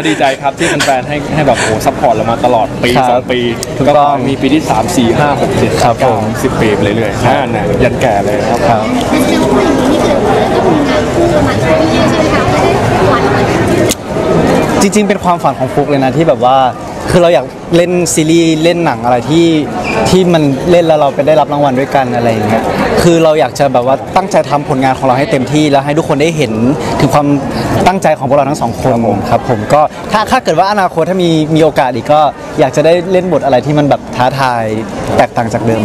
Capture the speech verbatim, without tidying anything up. ก็ดีใจครับที่แฟนๆให้ให้แบบโอ้ซัพพอร์ตเรามาตลอดปีสองปีก็มีปีที่สาม สี่ ห้า หก เจ็ด แปด เก้า สิบปีไปเรื่อยๆนั่นน่ะยันแก่เลยครับจริงๆเป็นความฝันของฟุกเลยนะที่แบบว่าคือเราอยากเล่นซีรีส์เล่นหนังอะไรที่ที่มันเล่นแล้วเราไปได้รับรางวัลด้วยกันอะไรอย่างเงี้ยคือเราอยากจะแบบว่าตั้งใจทำผลงานของเราให้เต็มที่แล้วให้ทุกคนได้เห็นถึงความตั้งใจของพวกเราทั้งสองคนครับผมก็ถ้าถ้าเกิดว่าอนาคตถ้ามีมีโอกาสอีกก็อยากจะได้เล่นบทอะไรที่มันแบบท้าทายแตกต่างจากเดิม